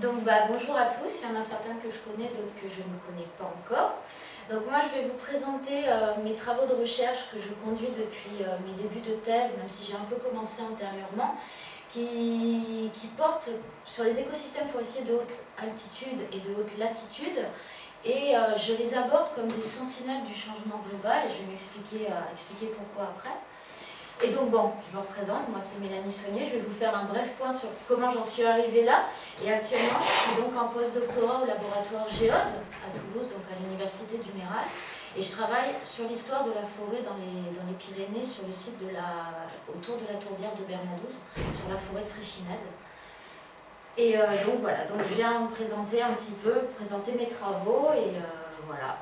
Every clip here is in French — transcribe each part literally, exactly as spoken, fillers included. Donc bah, bonjour à tous, il y en a certains que je connais, d'autres que je ne connais pas encore. Donc moi je vais vous présenter euh, mes travaux de recherche que je conduis depuis euh, mes débuts de thèse, même si j'ai un peu commencé antérieurement, qui, qui portent sur les écosystèmes forestiers de haute altitude et de haute latitude. Et euh, je les aborde comme des sentinelles du changement global, et je vais m'expliquer euh, expliquer pourquoi après. Et donc bon, je me représente, moi c'est Mélanie Saulnier, je vais vous faire un bref point sur comment j'en suis arrivée là. Et actuellement, je suis donc en post-doctorat au laboratoire Géode, à Toulouse, donc à l'université du Mirail. Et je travaille sur l'histoire de la forêt dans les, dans les Pyrénées, sur le site de la, autour de la tourbière de Bernandous, sur la forêt de Fréchinède. Et euh, donc voilà, donc je viens vous présenter un petit peu, présenter mes travaux et euh, voilà.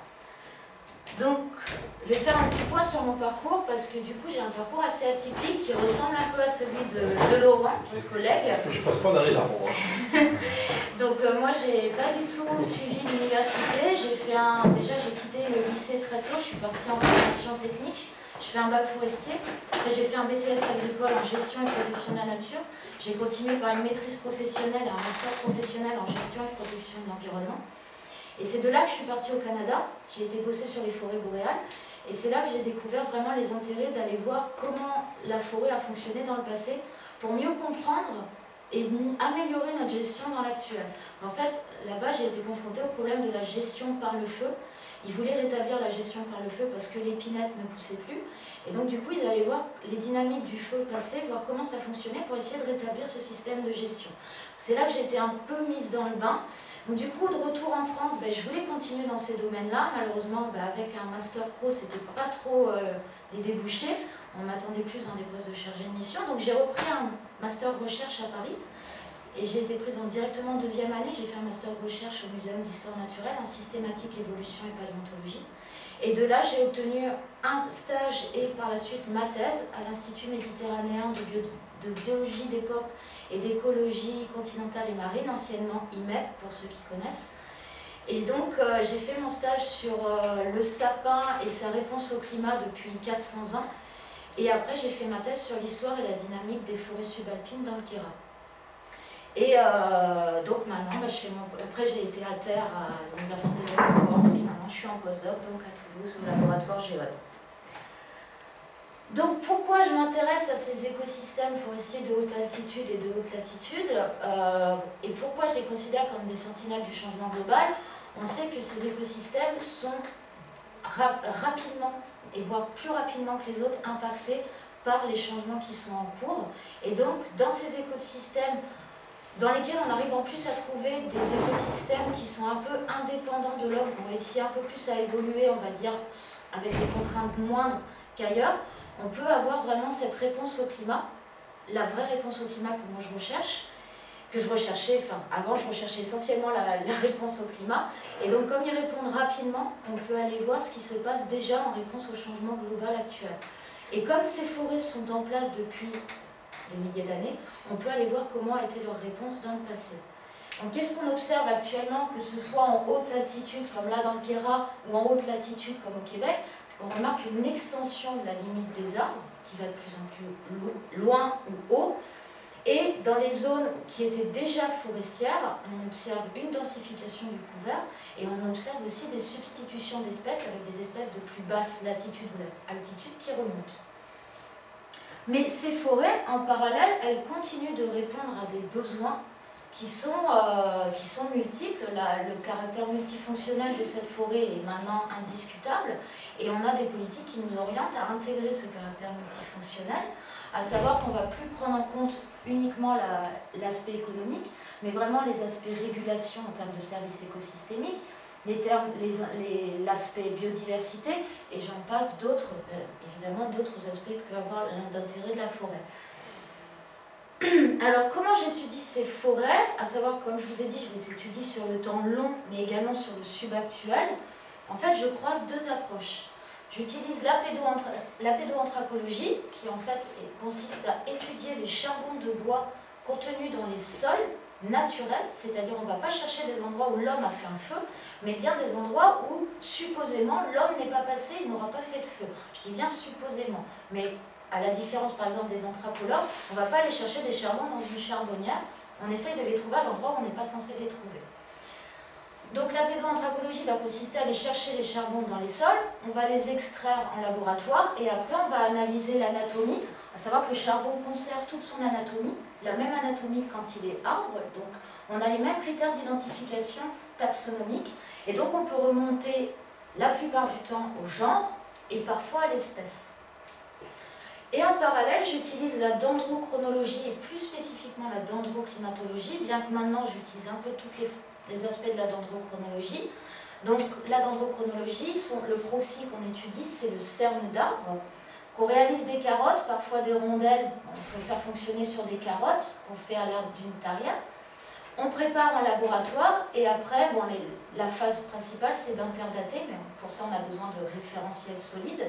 Donc, je vais faire un petit point sur mon parcours parce que du coup, j'ai un parcours assez atypique qui ressemble un peu à celui de, de Laurent, mon collègue. Je passe pas dans les arbres. Donc, euh, moi, j'ai pas du tout suivi l'université. J'ai fait un, déjà, j'ai quitté le lycée très tôt. Je suis partie en formation technique. Je fais un bac forestier. Après, j'ai fait un B T S agricole en gestion et protection de la nature. J'ai continué par une maîtrise professionnelle et un master professionnel en gestion et protection de l'environnement. Et c'est de là que je suis partie au Canada, j'ai été bosser sur les forêts boréales, et c'est là que j'ai découvert vraiment les intérêts d'aller voir comment la forêt a fonctionné dans le passé, pour mieux comprendre et améliorer notre gestion dans l'actuel. En fait, là-bas, j'ai été confrontée au problème de la gestion par le feu. Ils voulaient rétablir la gestion par le feu parce que l'épinette ne poussait plus, et donc du coup, ils allaient voir les dynamiques du feu passé, voir comment ça fonctionnait pour essayer de rétablir ce système de gestion. C'est là que j'étais un peu mise dans le bain. Donc du coup, de retour en France, ben, je voulais continuer dans ces domaines-là. Malheureusement, ben, avec un master pro, c'était pas trop euh, les débouchés. On m'attendait plus dans des postes de chargé de mission. Donc j'ai repris un master recherche à Paris. Et j'ai été prise directement en deuxième année. J'ai fait un master recherche au Muséum d'Histoire Naturelle en systématique, évolution et paléontologie. Et de là, j'ai obtenu un stage et par la suite ma thèse à l'Institut méditerranéen de, bio... de biologie d'époque et d'écologie continentale et marine, anciennement I M E P pour ceux qui connaissent. Et donc euh, j'ai fait mon stage sur euh, le sapin et sa réponse au climat depuis quatre cents ans. Et après j'ai fait ma thèse sur l'histoire et la dynamique des forêts subalpines dans le Queyras. Et euh, donc maintenant, bah, je fais mon... après j'ai été à terre à l'université d'Aix-en-Provence, puis maintenant je suis en postdoc, donc à Toulouse, au laboratoire Géode. Donc pourquoi je m'intéresse à ces écosystèmes forestiers de haute altitude et de haute latitude euh, et pourquoi je les considère comme des sentinelles du changement global? On sait que ces écosystèmes sont rap rapidement, et voire plus rapidement que les autres, impactés par les changements qui sont en cours. Et donc dans ces écosystèmes dans lesquels on arrive en plus à trouver des écosystèmes qui sont un peu indépendants de l'homme, qui ont réussi un peu plus à évoluer, on va dire, avec des contraintes moindres qu'ailleurs, on peut avoir vraiment cette réponse au climat, la vraie réponse au climat que moi je recherche, que je recherchais, enfin avant je recherchais essentiellement la, la réponse au climat, et donc comme ils répondent rapidement, on peut aller voir ce qui se passe déjà en réponse au changement global actuel. Et comme ces forêts sont en place depuis des milliers d'années, on peut aller voir comment a été leur réponse dans le passé. Donc qu'est-ce qu'on observe actuellement, que ce soit en haute altitude comme là dans le Queyras ou en haute latitude comme au Québec, c'est qu'on remarque une extension de la limite des arbres qui va de plus en plus loin ou haut. Et dans les zones qui étaient déjà forestières, on observe une densification du couvert et on observe aussi des substitutions d'espèces avec des espèces de plus basse latitude ou altitude qui remontent. Mais ces forêts, en parallèle, elles continuent de répondre à des besoins Qui sont, euh, qui sont multiples. La, le caractère multifonctionnel de cette forêt est maintenant indiscutable et on a des politiques qui nous orientent à intégrer ce caractère multifonctionnel, à savoir qu'on ne va plus prendre en compte uniquement l'aspect la, économique, mais vraiment les aspects régulation en termes de services écosystémiques, l'aspect les les, biodiversité, et j'en passe d'autres, euh, évidemment d'autres aspects que peut avoir l'intérêt de la forêt. Alors, comment j'étudie ces forêts? À savoir, comme je vous ai dit, je les étudie sur le temps long, mais également sur le subactuel. En fait, je croise deux approches. J'utilise la, pédoanthra... la pédoanthracologie, qui en fait consiste à étudier les charbons de bois contenus dans les sols naturels, c'est-à-dire on ne va pas chercher des endroits où l'homme a fait un feu, mais bien des endroits où, supposément, l'homme n'est pas passé, il n'aura pas fait de feu. Je dis bien supposément, mais... à la différence, par exemple, des anthracologues, on ne va pas aller chercher des charbons dans une charbonnière, on essaye de les trouver à l'endroit où on n'est pas censé les la pédoanthracologie, va consister à aller chercher les charbons dans les sols, on va les extraire en laboratoire et après on va analyser l'anatomie, à savoir que le charbon conserve toute son anatomie, la même anatomie quand il est arbre, donc on a les mêmes critères d'identification taxonomique et donc on peut remonter la plupart du temps au genre et parfois à l'espèce. Et en parallèle, j'utilise la dendrochronologie et plus spécifiquement la dendroclimatologie, bien que maintenant j'utilise un peu toutes les les aspects de la dendrochronologie. Donc la dendrochronologie, sont, le proxy qu'on étudie, c'est le cerne d'arbre, qu'on réalise des carottes, parfois des rondelles, on préfère fonctionner sur des carottes, qu'on fait à l'aide d'une taria. On prépare en laboratoire et après, bon, les, la phase principale c'est d'interdater, mais pour ça on a besoin de référentiels solides.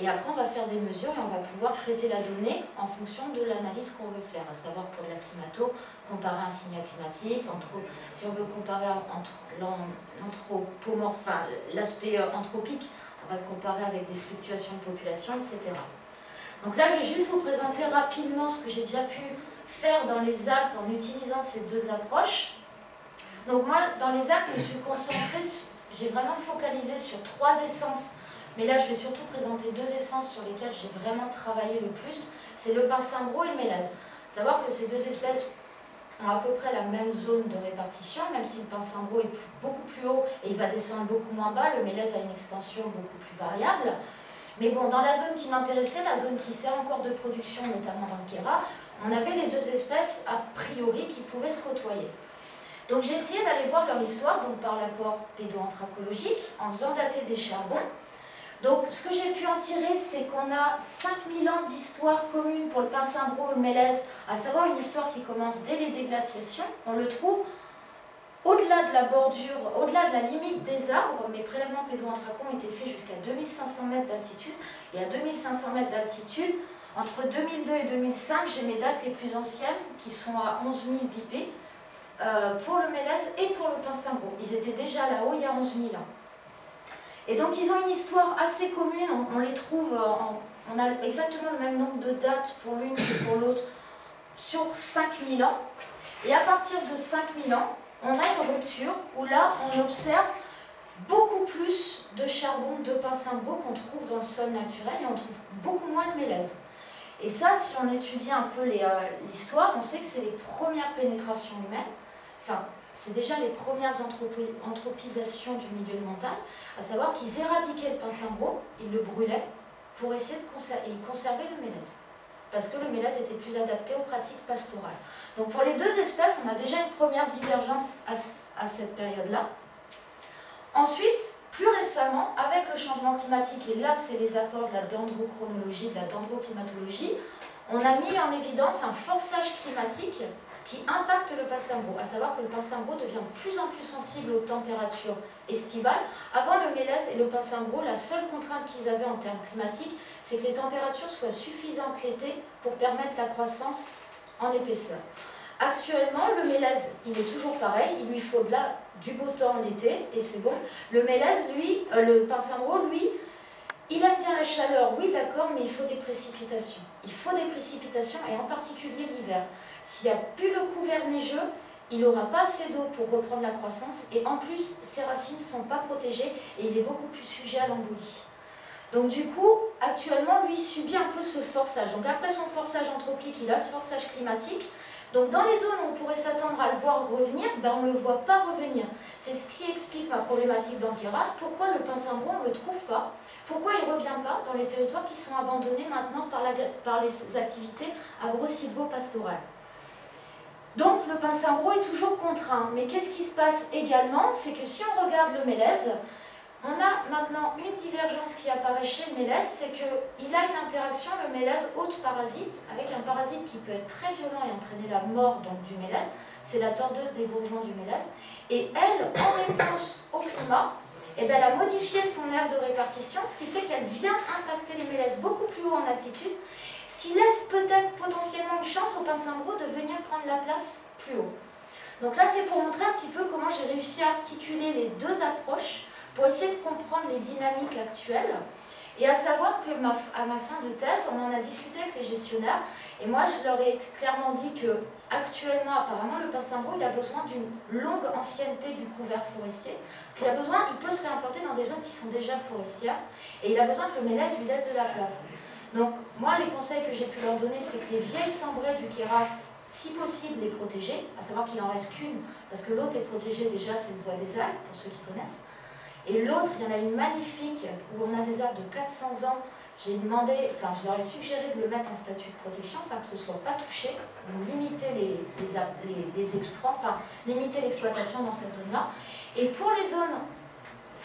Et après on va faire des mesures et on va pouvoir traiter la donnée en fonction de l'analyse qu'on veut faire, à savoir pour la climato, comparer un signal climatique, entre, si on veut comparer entre l'anthropomorphe, enfin, l'aspect anthropique, on va comparer avec des fluctuations de population, et cetera. Donc là je vais juste vous présenter rapidement ce que j'ai déjà pu faire dans les Alpes en utilisant ces deux approches. Donc moi dans les Alpes je me suis concentrée, j'ai vraiment focalisé sur trois essences. Mais là, je vais surtout présenter deux essences sur lesquelles j'ai vraiment travaillé le plus. C'est le pince-imbro et le mélase. Savoir que ces deux espèces ont à peu près la même zone de répartition, même si le pince-imbro est beaucoup plus haut et il va descendre beaucoup moins bas. Le mélase a une extension beaucoup plus variable. Mais bon, dans la zone qui m'intéressait, la zone qui sert encore de production, notamment dans le Queyras, on avait les deux espèces a priori qui pouvaient se côtoyer. Donc j'ai essayé d'aller voir leur histoire donc par l'apport pédoanthracologique en faisant dater des charbons. Donc, ce que j'ai pu en tirer, c'est qu'on a cinq mille ans d'histoire commune pour le pince-imbro et le mélèze, à savoir une histoire qui commence dès les déglaciations. On le trouve au-delà de la bordure, au-delà de la limite des arbres. Mes prélèvements pédoanthracons ont été faits jusqu'à deux mille cinq cents mètres d'altitude. Et à deux mille cinq cents mètres d'altitude, entre deux mille deux et deux mille cinq, j'ai mes dates les plus anciennes, qui sont à onze mille bipés, euh, pour le mélèze et pour le pince-imbro. Ils étaient déjà là-haut il y a onze mille ans. Et donc ils ont une histoire assez commune, on, on les trouve, en, on a exactement le même nombre de dates pour l'une que pour l'autre sur cinq mille ans. Et à partir de cinq mille ans, on a une rupture où là on observe beaucoup plus de charbon de pince-imbro qu'on trouve dans le sol naturel et on trouve beaucoup moins de mélèze. Et ça, si on étudie un peu l'histoire, euh, on sait que c'est les premières pénétrations humaines, enfin, c'est déjà les premières anthropisations du milieu de montagne, à savoir qu'ils éradiquaient le pince-imbro, ils le brûlaient pour essayer de conserver, conserver le mélèze, parce que le mélèze était plus adapté aux pratiques pastorales. Donc pour les deux espèces, on a déjà une première divergence à, à cette période-là. Ensuite, plus récemment, avec le changement climatique, et là c'est les apports de la dendrochronologie, de la dendroclimatologie, on a mis en évidence un forçage climatique qui impacte le pince-imbro, à savoir que le pince-imbro devient de plus en plus sensible aux températures estivales. Avant le mélèze et le pince-imbro, la seule contrainte qu'ils avaient en termes climatiques, c'est que les températures soient suffisantes l'été pour permettre la croissance en épaisseur. Actuellement, le mélèze, il est toujours pareil, il lui faut de là du beau temps l'été, et c'est bon. Le mélèze, lui, euh, le pince-imbro, lui, il aime bien la chaleur, oui d'accord, mais il faut des précipitations. Il faut des précipitations, et en particulier l'hiver. S'il n'y a plus le couvert neigeux, il n'aura pas assez d'eau pour reprendre la croissance et en plus, ses racines ne sont pas protégées et il est beaucoup plus sujet à l'embolie. Donc du coup, actuellement, lui subit un peu ce forçage. Donc après son forçage anthropique, il a ce forçage climatique. Donc dans les zones où on pourrait s'attendre à le voir revenir, ben, on ne le voit pas revenir. C'est ce qui explique ma problématique dans Queyras, pourquoi le pince-imbro, on ne le trouve pas. Pourquoi il ne revient pas dans les territoires qui sont abandonnés maintenant par, la, par les activités agro-silvo-pastorales. Donc le pince-imbro est toujours contraint, mais qu'est-ce qui se passe également, c'est que si on regarde le mélèze, on a maintenant une divergence qui apparaît chez le mélèze, c'est qu'il a une interaction, le mélèze hôte parasite, avec un parasite qui peut être très violent et entraîner la mort donc, du mélèze, c'est la tordeuse des bourgeons du mélèze, et elle, en réponse au climat, eh bien, elle a modifié son aire de répartition, ce qui fait qu'elle vient impacter les mélèzes beaucoup plus haut en altitude, ce qui laisse peut-être potentiellement une chance au pince-imbro de venir prendre la place plus haut. Donc là, c'est pour montrer un petit peu comment j'ai réussi à articuler les deux approches pour essayer de comprendre les dynamiques actuelles. Et à savoir que ma, à ma fin de thèse, on en a discuté avec les gestionnaires Et moi, je leur ai clairement dit que actuellement, apparemment, le pince-imbro, il a besoin d'une longue ancienneté du couvert forestier. Il a besoin, il peut se réimplanter dans des zones qui sont déjà forestières, et il a besoin que le mélèze lui laisse de la place. Donc, moi, les conseils que j'ai pu leur donner, c'est que les vieilles cimbrées du Queyras, si possible, les protéger, à savoir qu'il n'en reste qu'une, parce que l'autre est protégée déjà, c'est le bois des Alpes, pour ceux qui connaissent. Et l'autre, il y en a une magnifique, où on a des arbres de quatre cents ans. J'ai demandé, enfin, je leur ai suggéré de le mettre en statut de protection, afin que ce ne soit pas touché, limiter les, les, les, les extraits, enfin, limiter l'exploitation dans cette zone-là. Et pour les zones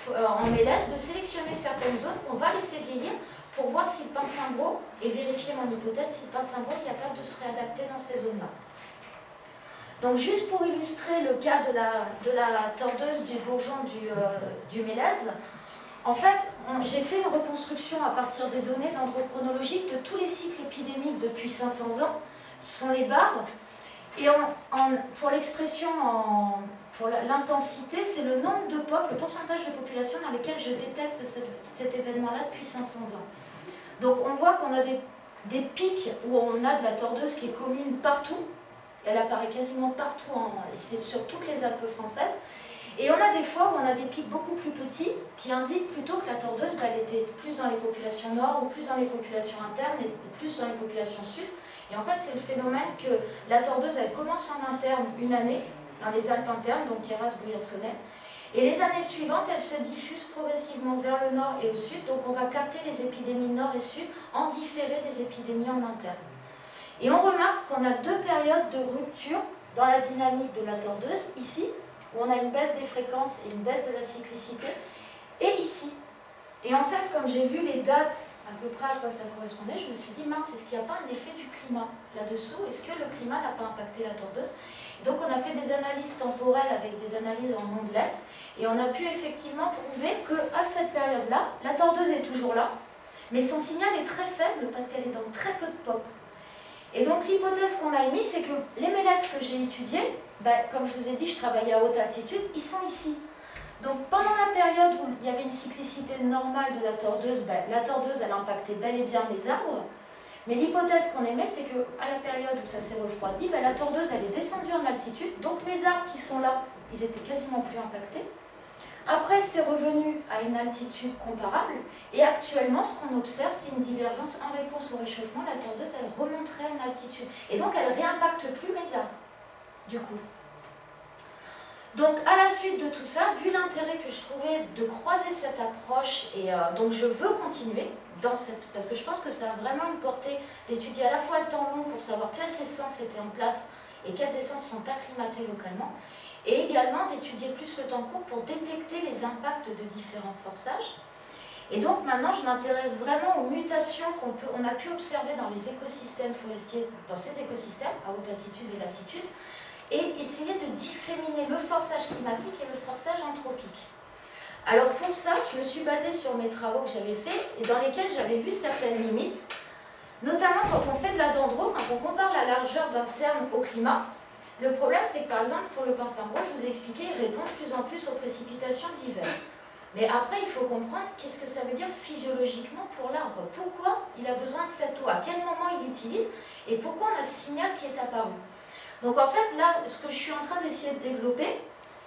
euh, en mélèze, de sélectionner certaines zones qu'on va laisser vieillir pour voir si le pince-imbro, et vérifier mon hypothèse, si le pince-imbro est capable de se réadapter dans ces zones-là. Donc juste pour illustrer le cas de la, de la tordeuse du bourgeon du, euh, du mélèze, en fait, j'ai fait une reconstruction à partir des données dendrochronologiques de tous les cycles épidémiques depuis cinq cents ans, ce sont les barres, et en, en, pour l'expression, pour l'intensité, c'est le nombre de peuples, le pourcentage de population dans lesquels je détecte cette, cet événement-là depuis cinq cents ans. Donc on voit qu'on a des, des pics où on a de la tordeuse qui est commune partout, elle apparaît quasiment partout, c'est sur toutes les Alpes françaises. Et on a des fois où on a des pics beaucoup plus petits qui indiquent plutôt que la tordeuse, bah, elle était plus dans les populations nord ou plus dans les populations internes et plus dans les populations sud. Et en fait, c'est le phénomène que la tordeuse, elle commence en interne une année, dans les Alpes internes, donc Queyras-Briançonnais. Et les années suivantes, elle se diffuse progressivement vers le nord et au sud. Donc on va capter les épidémies nord et sud en différé des épidémies en interne. Et on remarque qu'on a deux périodes de rupture dans la dynamique de la tordeuse, ici, où on a une baisse des fréquences et une baisse de la cyclicité, et ici. Et en fait, comme j'ai vu les dates à peu près à quoi ça correspondait, je me suis dit, mince, est-ce qu'il n'y a pas un effet du climat là-dessous? Est-ce que le climat n'a pas impacté la tordeuse? Donc on a fait des analyses temporelles avec des analyses en ondelettes, et on a pu effectivement prouver qu'à cette période-là, la tordeuse est toujours là, mais son signal est très faible parce qu'elle est dans très peu de pop. Et donc l'hypothèse qu'on a émise, c'est que les mélèzes que j'ai étudiés, ben, comme je vous ai dit, je travaillais à haute altitude, ils sont ici. Donc pendant la période où il y avait une cyclicité normale de la tordeuse, ben, la tordeuse, elle impactait bel et bien les arbres. Mais l'hypothèse qu'on émet, c'est qu'à la période où ça s'est refroidi, ben, la tordeuse, elle est descendue en altitude, donc les arbres qui sont là, ils étaient quasiment plus impactés. Après, c'est revenu à une altitude comparable, et actuellement, ce qu'on observe, c'est une divergence en réponse au réchauffement. La tordeuse, elle remonterait en altitude, et donc elle ne réimpacte plus mes arbres, du coup. Donc, à la suite de tout ça, vu l'intérêt que je trouvais de croiser cette approche, et euh, donc je veux continuer dans cette... parce que je pense que ça a vraiment une portée d'étudier à la fois le temps long pour savoir quelles essences étaient en place et quelles essences sont acclimatées localement, et également d'étudier plus le temps court pour détecter les impacts de différents forçages. Et donc maintenant, je m'intéresse vraiment aux mutations qu'on peut, on a pu observer dans les écosystèmes forestiers, dans ces écosystèmes à haute altitude et latitude, et essayer de discriminer le forçage climatique et le forçage anthropique. Alors pour ça, je me suis basée sur mes travaux que j'avais faits et dans lesquels j'avais vu certaines limites, notamment quand on fait de la dendro, quand on compare la largeur d'un cerne au climat. Le problème, c'est que par exemple, pour le pince-imbro, je vous ai expliqué, il répond de plus en plus aux précipitations d'hiver. Mais après, il faut comprendre qu'est-ce que ça veut dire physiologiquement pour l'arbre. Pourquoi il a besoin de cette eau, à quel moment il l'utilise, et pourquoi on a ce signal qui est apparu. Donc en fait, là, ce que je suis en train d'essayer de développer,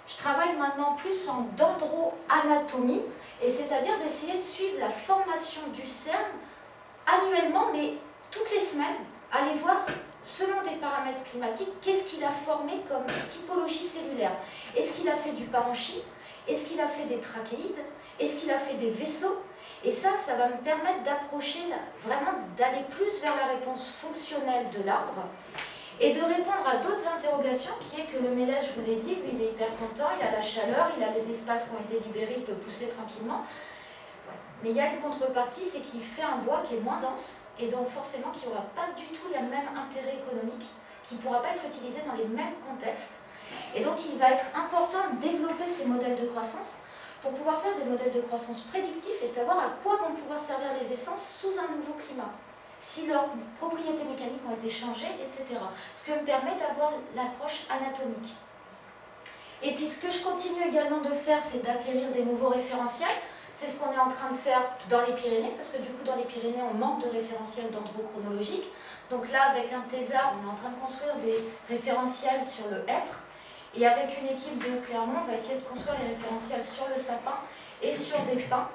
je travaille maintenant plus en dendroanatomie, et c'est-à-dire d'essayer de suivre la formation du cerne annuellement, mais toutes les semaines, aller voir... selon des paramètres climatiques, qu'est-ce qu'il a formé comme typologie cellulaire? Est-ce qu'il a fait du parenchyme? Est-ce qu'il a fait des trachéides? Est-ce qu'il a fait des vaisseaux? Et ça, ça va me permettre d'approcher, vraiment d'aller plus vers la réponse fonctionnelle de l'arbre et de répondre à d'autres interrogations qui est que le mélèze, je vous l'ai dit, lui, il est hyper content, il a la chaleur, il a les espaces qui ont été libérés, il peut pousser tranquillement. Mais il y a une contrepartie, c'est qu'il fait un bois qui est moins dense et donc forcément qui n'aura pas du tout le même intérêt économique, qui ne pourra pas être utilisé dans les mêmes contextes. Et donc il va être important de développer ces modèles de croissance pour pouvoir faire des modèles de croissance prédictifs et savoir à quoi vont pouvoir servir les essences sous un nouveau climat, si leurs propriétés mécaniques ont été changées, et cetera. Ce que me permet d'avoir l'approche anatomique. Et puis ce que je continue également de faire, c'est d'acquérir des nouveaux référentiels. C'est ce qu'on est en train de faire dans les Pyrénées, parce que du coup, dans les Pyrénées, on manque de référentiels dendrochronologiques. Donc là, avec un thésard, on est en train de construire des référentiels sur le hêtre. Et avec une équipe de Clermont, on va essayer de construire les référentiels sur le sapin et sur des pins.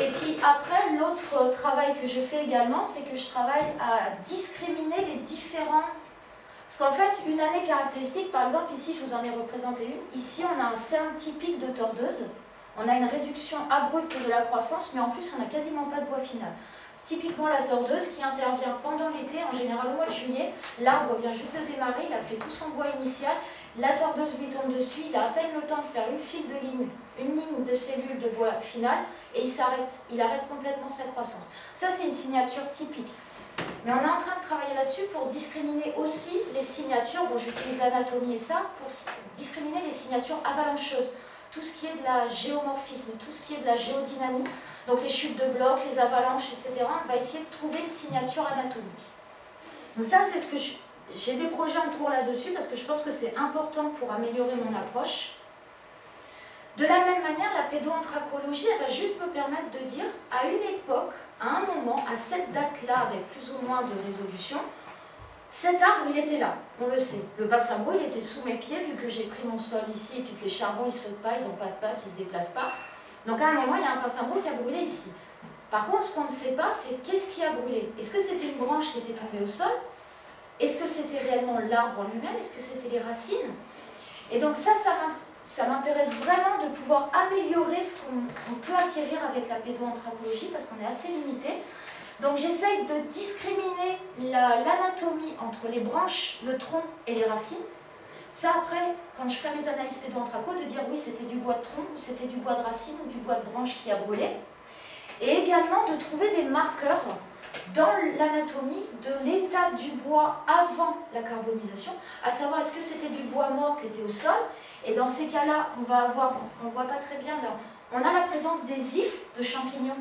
Et puis après, l'autre travail que je fais également, c'est que je travaille à discriminer les différents... Parce qu'en fait, une année caractéristique, par exemple, ici, je vous en ai représenté une. Ici, on a un cerne typique de tordeuse. On a une réduction abrupte de la croissance, mais en plus, on n'a quasiment pas de bois final. Typiquement, la tordeuse qui intervient pendant l'été, en général au mois de juillet. L'arbre vient juste de démarrer, il a fait tout son bois initial. La tordeuse lui tombe dessus, il a à peine le temps de faire une file de ligne, une ligne de cellules de bois finale, et il s'arrête, il arrête complètement sa croissance. Ça, c'est une signature typique. Mais on est en train de travailler là-dessus pour discriminer aussi les signatures, bon, j'utilise l'anatomie et ça, pour discriminer les signatures avalancheuses, tout ce qui est de la géomorphisme, tout ce qui est de la géodynamie, donc les chutes de blocs, les avalanches, et cetera. On va essayer de trouver une signature anatomique. Donc ça, c'est ce que je... J'ai des projets en cours là-dessus parce que je pense que c'est important pour améliorer mon approche. De la même manière, la pédoanthracologie, elle va juste me permettre de dire, à une époque, à un moment, à cette date-là, avec plus ou moins de résolution, cet arbre, il était là, on le sait. Le bassin bois, il était sous mes pieds, vu que j'ai pris mon sol ici, et puis que les charbons, ils ne sautent pas, ils n'ont pas de pattes, ils ne se déplacent pas. Donc à un moment, il y a un bassin bois qui a brûlé ici. Par contre, ce qu'on ne sait pas, c'est qu'est-ce qui a brûlé. Est-ce que c'était une branche qui était tombée au sol? Est-ce que c'était réellement l'arbre en lui-même? Est-ce que c'était les racines? Et donc ça, ça m'intéresse vraiment de pouvoir améliorer ce qu'on peut acquérir avec la pédoanthracologie parce qu'on est assez limité. Donc j'essaye de discriminer l'anatomie entre les branches, le tronc et les racines. Ça après, quand je ferai mes analyses pédoanthraco, de dire oui, c'était du bois de tronc, ou c'était du bois de racine, ou du bois de branche qui a brûlé. Et également de trouver des marqueurs dans l'anatomie de l'état du bois avant la carbonisation, à savoir est-ce que c'était du bois mort qui était au sol, et dans ces cas-là, on va avoir, on ne voit pas très bien, là, on a la présence des ifs de champignons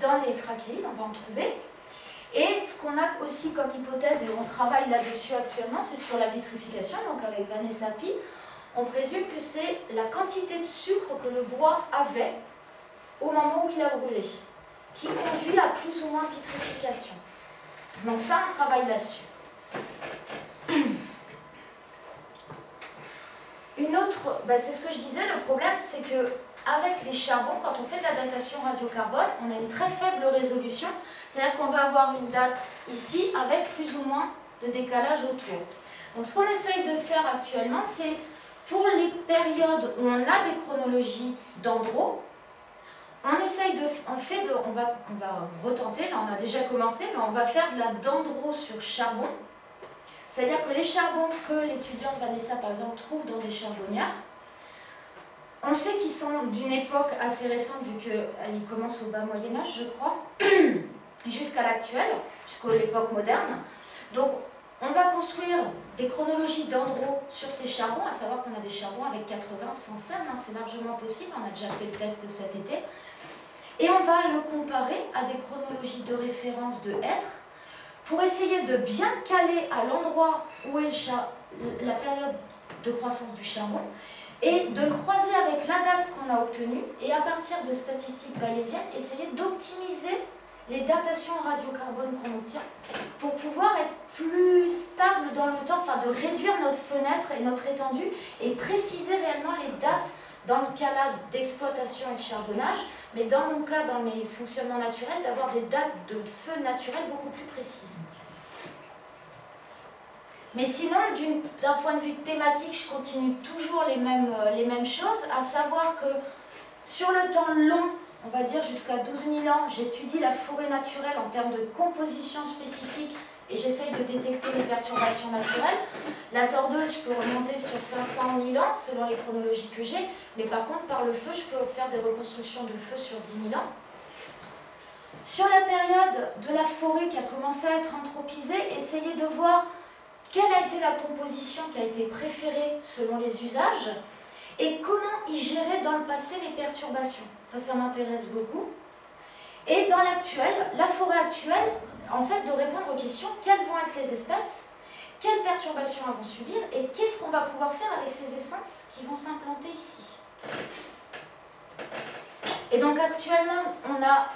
dans les trachéides, on va en trouver, et ce qu'on a aussi comme hypothèse, et on travaille là-dessus actuellement, c'est sur la vitrification, donc avec Vanessa Pi, on présume que c'est la quantité de sucre que le bois avait au moment où il a brûlé, qui conduit à plus ou moins vitrification. Donc ça, on travaille là-dessus. Une autre, ben c'est ce que je disais, le problème, c'est que avec les charbons, quand on fait de la datation radiocarbone, on a une très faible résolution, c'est-à-dire qu'on va avoir une date ici avec plus ou moins de décalage autour. Donc ce qu'on essaye de faire actuellement, c'est pour les périodes où on a des chronologies dendro, on essaye de, on fait de, on va, on va retenter, là on a déjà commencé, mais on va faire de la dendro sur charbon. C'est-à-dire que les charbons que l'étudiante Vanessa, par exemple, trouve dans des charbonnières, on sait qu'ils sont d'une époque assez récente, vu qu'ils commencent au bas Moyen-Âge, je crois, jusqu'à l'actuelle, jusqu'à l'époque moderne. Donc, on va construire des chronologies dendro sur ces charbons, à savoir qu'on a des charbons avec quatre-vingts, cent sèmes, hein, c'est largement possible, on a déjà fait le test cet été. Et on va le comparer à des chronologies de référence de hêtres pour essayer de bien caler à l'endroit où est le char... la période de croissance du charbon et de le croiser avec la date qu'on a obtenue et à partir de statistiques bayésiennes, essayer d'optimiser les datations radiocarbone qu'on obtient pour pouvoir être plus stable dans le temps, enfin de réduire notre fenêtre et notre étendue et préciser réellement les dates dans le cas là d'exploitation et de charbonnage, mais dans mon cas, dans mes fonctionnements naturels, d'avoir des dates de feu naturel beaucoup plus précises. Mais sinon, d'un point de vue thématique, je continue toujours les mêmes, les mêmes choses, à savoir que sur le temps long, on va dire jusqu'à douze mille ans, j'étudie la forêt naturelle en termes de composition spécifique et j'essaye de détecter les perturbations naturelles. La tordeuse, je peux remonter sur cinq cent mille ans, selon les chronologies que j'ai, mais par contre, par le feu, je peux faire des reconstructions de feu sur dix mille ans. Sur la période de la forêt qui a commencé à être anthropisée, essayez de voir quelle a été la composition qui a été préférée selon les usages et comment y gérer dans le passé les perturbations. Ça, ça m'intéresse beaucoup. Et dans l'actuel, la forêt actuelle, en fait, de répondre aux questions, quelles vont être les espèces, quelles perturbations elles vont subir, et qu'est-ce qu'on va pouvoir faire avec ces essences qui vont s'implanter ici. Et donc actuellement, on a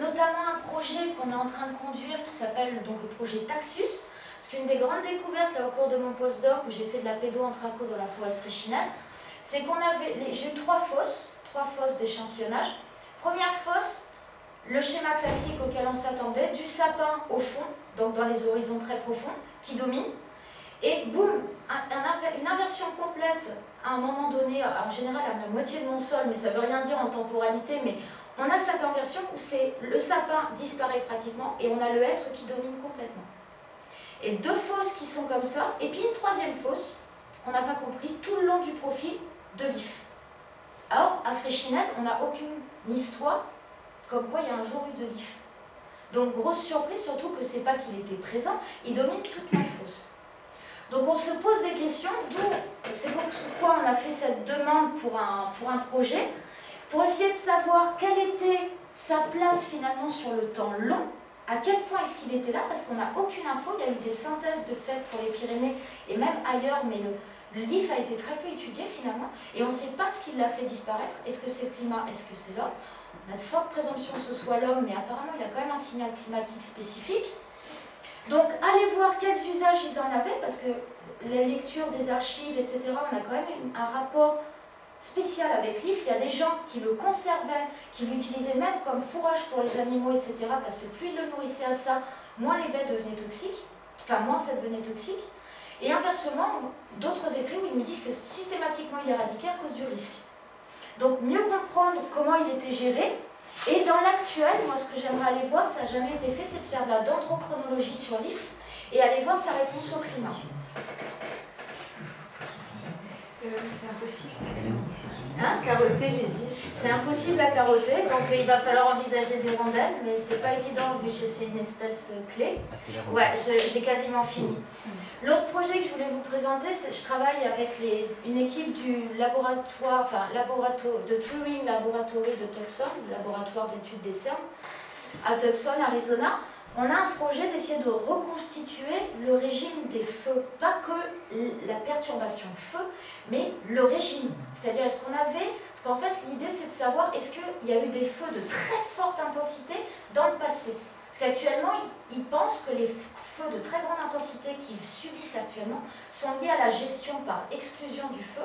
notamment un projet qu'on est en train de conduire qui s'appelle donc le projet Taxus. Parce qu'une des grandes découvertes là, au cours de mon postdoc où j'ai fait de la pédoanthraco dans la forêt de Fréchinelle, c'est qu'on avait, j'ai eu trois fosses, trois fosses d'échantillonnage. Première fosse, le schéma classique auquel on s'attendait, du sapin au fond, donc dans les horizons très profonds, qui domine. Et boum, un, un, une inversion complète à un moment donné, en général à la moitié de mon sol, mais ça ne veut rien dire en temporalité, mais on a cette inversion où c'est le sapin disparaît pratiquement et on a le hêtre qui domine complètement. Et deux fosses qui sont comme ça, et puis une troisième fosse, on n'a pas compris, tout le long du profil de l'I F. Or, à Fréchinède, on n'a aucune histoire comme quoi il y a un jour eu de l'I F. Donc grosse surprise, surtout que c'est pas qu'il était présent, il domine toute la fosse. Donc on se pose des questions, d'où c'est pourquoi on a fait cette demande pour un, pour un projet, pour essayer de savoir quelle était sa place finalement sur le temps long, à quel point est-ce qu'il était là, parce qu'on n'a aucune info, il y a eu des synthèses de fait pour les Pyrénées et même ailleurs, mais le, le L I F a été très peu étudié finalement, et on ne sait pas ce qui l'a fait disparaître, est-ce que c'est le climat, est-ce que c'est l'homme? On a de fortes présomptions que ce soit l'homme, mais apparemment il a quand même un signal climatique spécifique. Donc, allez voir quels usages ils en avaient, parce que les lectures des archives, et cetera, on a quand même un rapport spécial avec l'I F. Il y a des gens qui le conservaient, qui l'utilisaient même comme fourrage pour les animaux, et cetera, parce que plus ils le nourrissaient à ça, moins les baies devenaient toxiques, enfin, moins ça devenait toxique. Et inversement, d'autres écrits où ils nous disent que systématiquement il est éradiqué à cause du risque. Donc, mieux comprendre comment il était géré. Et dans l'actuel, moi ce que j'aimerais aller voir, ça n'a jamais été fait, c'est de faire de la dendrochronologie sur l'I F et aller voir sa réponse au climat. Euh, c'est impossible. Hein? Carotter les I F. C'est impossible à carotter, donc il va falloir envisager des rondelles, mais c'est pas évident vu que c'est une espèce clé. Ouais, j'ai quasiment fini. L'autre projet que je voulais vous présenter, c'est que je travaille avec les, une équipe du laboratoire, enfin laboratoire de Turing Laboratory de Tucson, le laboratoire d'études des cernes, à Tucson, Arizona. On a un projet d'essayer de reconstituer le régime des feux, pas que la perturbation feu, mais le régime. C'est-à-dire, est-ce qu'on avait... Parce qu'en fait, l'idée, c'est de savoir, est-ce qu'il y a eu des feux de très forte intensité dans le passé? Parce qu'actuellement, ils pensent que les feux de très grande intensité qu'ils subissent actuellement sont liés à la gestion par exclusion du feu.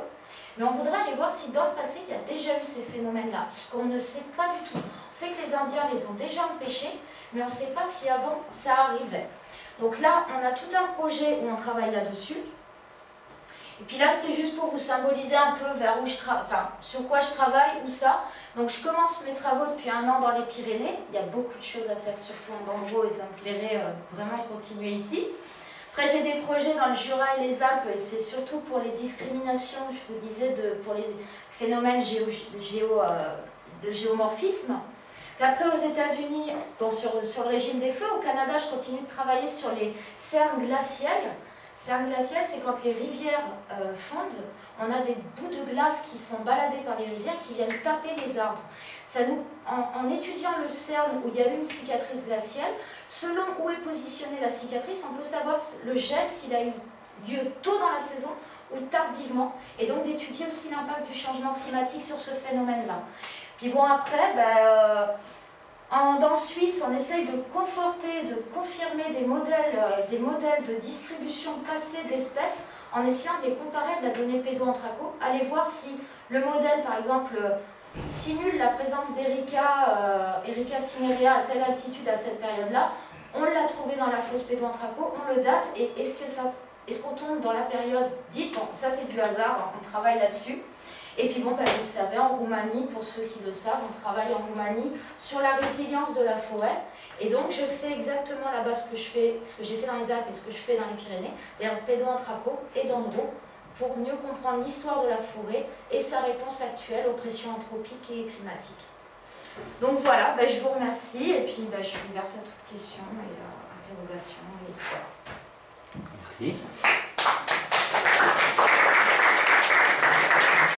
Mais on voudrait aller voir si dans le passé, il y a déjà eu ces phénomènes-là, ce qu'on ne sait pas du tout. On sait que les Indiens les ont déjà empêchés, mais on ne sait pas si avant ça arrivait. Donc là, on a tout un projet où on travaille là-dessus. Et puis là, c'était juste pour vous symboliser un peu vers où je tra... enfin, sur quoi je travaille, où ça. Donc je commence mes travaux depuis un an dans les Pyrénées. Il y a beaucoup de choses à faire, surtout en dendro, et ça me plairait euh, vraiment continuer ici. Après, j'ai des projets dans le Jura et les Alpes, et c'est surtout pour les discriminations, je vous disais, de, pour les phénomènes géo, géo, euh, de géomorphisme. Après, aux États-Unis, bon, sur, sur le régime des feux, au Canada, je continue de travailler sur les cernes glaciales. Cernes glaciales, c'est quand les rivières euh, fondent, on a des bouts de glace qui sont baladés par les rivières qui viennent taper les arbres. Ça nous, en, en étudiant le cerne où il y a une cicatrice glaciale, selon où est positionnée la cicatrice, on peut savoir le gel s'il a eu lieu tôt dans la saison ou tardivement, et donc d'étudier aussi l'impact du changement climatique sur ce phénomène-là. Puis bon, après, ben, euh, en, dans Suisse, on essaye de conforter, de confirmer des modèles, euh, des modèles de distribution passée d'espèces en essayant de les comparer de la donnée pédoanthraco. Allez voir si le modèle, par exemple, simule la présence d'Erika euh, Erika cinerea à telle altitude à cette période-là. On l'a trouvé dans la fosse pédoanthraco, on le date, et est-ce que ça, est-ce qu'on tombe dans la période dite? Bon, ça c'est du hasard, on travaille là-dessus. Et puis bon, ben, vous le savez, en Roumanie, pour ceux qui le savent, on travaille en Roumanie sur la résilience de la forêt. Et donc je fais exactement là-bas ce que j'ai fait dans les Alpes et ce que je fais dans les Pyrénées, c'est-à-dire pédoanthraco et dendro, pour mieux comprendre l'histoire de la forêt et sa réponse actuelle aux pressions anthropiques et climatiques. Donc voilà, ben, je vous remercie et puis ben, je suis ouverte à toutes questions et euh, interrogations. Et... Merci.